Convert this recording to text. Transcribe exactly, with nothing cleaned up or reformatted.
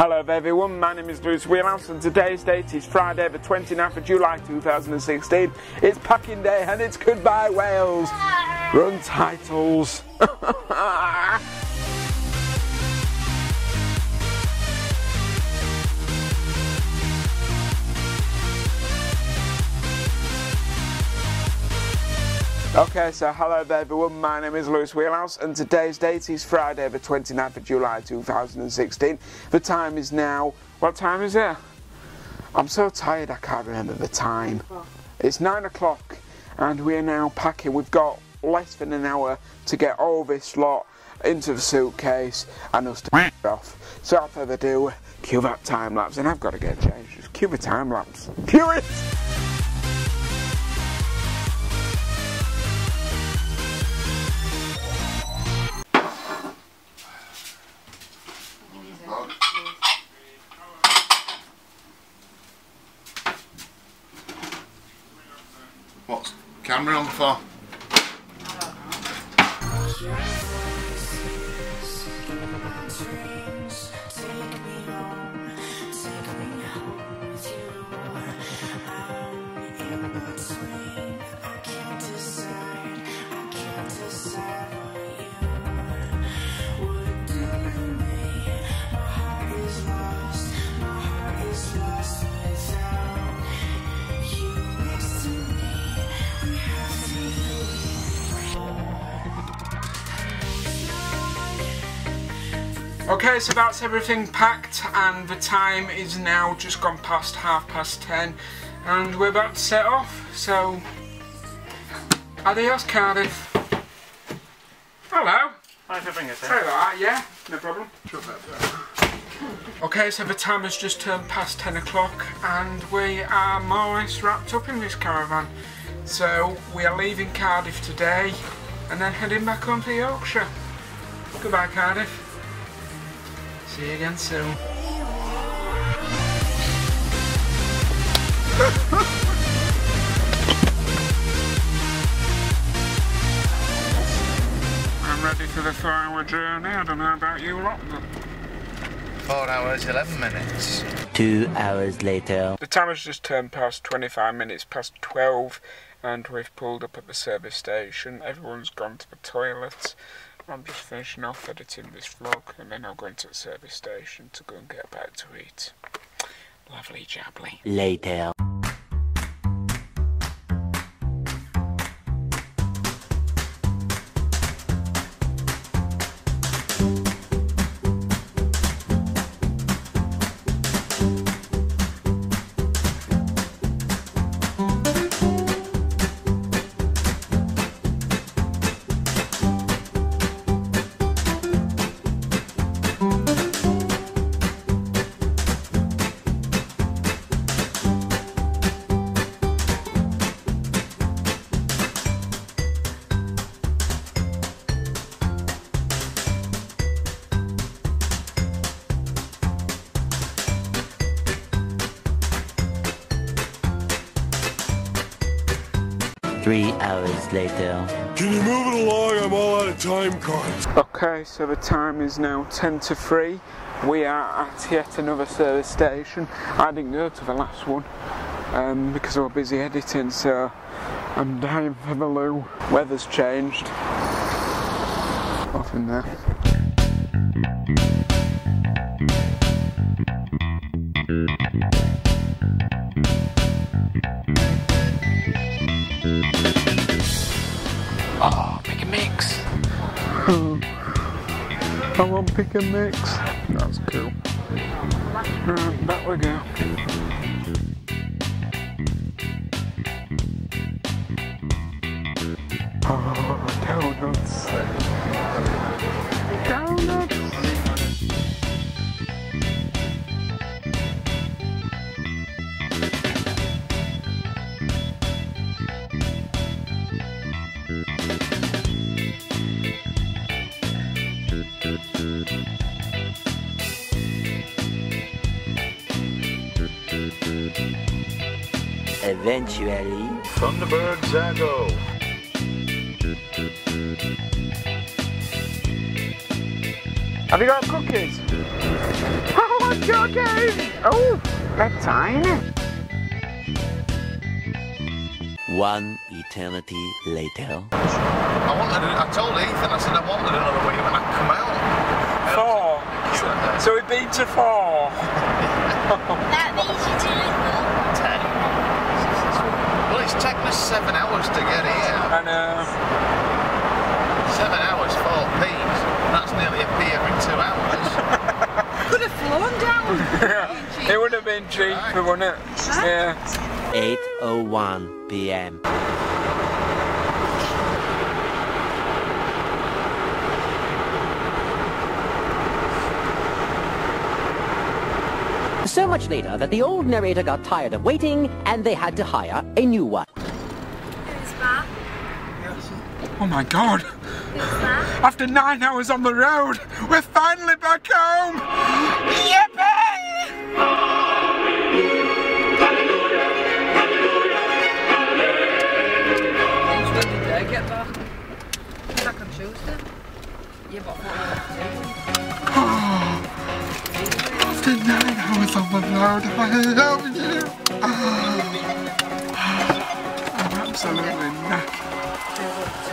Hello everyone, my name is Bruce Wheelhouse and today's date is Friday the twenty-ninth of July two thousand sixteen. It's packing day and it's goodbye Wales. Run titles. Okay, so hello there everyone, my name is Lewis Wheelhouse and today's date is Friday the twenty-ninth of July two thousand sixteen. The time is now, what time is it? I'm so tired I can't remember the time. It's nine o'clock and we are now packing. We've got less than an hour to get all this lot into the suitcase and us to off. So without further ado, cue that time lapse, and I've got to get changed. Just cue the time lapse. Cue it! What's camera on for? Okay, so that's everything packed and the time is now just gone past half past ten and we're about to set off, so adios Cardiff. Hello. Hi, for bringing us in. Sorry about that, yeah, no problem. Sure. Okay, so the time has just turned past ten o'clock and we are more or less wrapped up in this caravan. So we are leaving Cardiff today and then heading back home to Yorkshire. Goodbye Cardiff. See you again soon. I'm ready for the four hour journey. I don't know about you lot, but... Four hours, eleven minutes. Two hours later. The time has just turned past twenty-five minutes past twelve and we've pulled up at the service station. Everyone's gone to the toilet. I'm just finishing off editing this vlog and then I'm going to the service station to go and get back to eat. Lovely jabbly. Later. Three hours later. Can you move it along? I'm all out of time cards. Okay, so the time is now ten to three. We are at yet another service station. I didn't go to the last one um, because I was busy editing, so I'm dying for the loo. Weather's changed. Off in there. Oh, pick a mix. Oh, I want pick a mix. That's cool. Right, back we go. Oh, donuts. Donuts. Eventually, Thunderbirds I go. Have you got cookies? Shotgun! Oh, that's fine. One eternity later. I wanted. I told Ethan. I said I wanted another week when I come out. Four. So, so we've been to four. That means you do it. Ten. Well, it's taken us seven hours to get here. I know. Seven hours, four p's. That's nearly a p every two hours. Could have flown down. Yeah. It would have been cheap, right. Wouldn't it? Huh? Yeah. eight oh one p m So much later that the old narrator got tired of waiting and they had to hire a new one. Who's that? Oh my God! Who's that? After nine hours on the road, we're finally back home! Yippee! Yeah, but oh, after nine hours on the road, I love you! Oh, I'm absolutely knackered.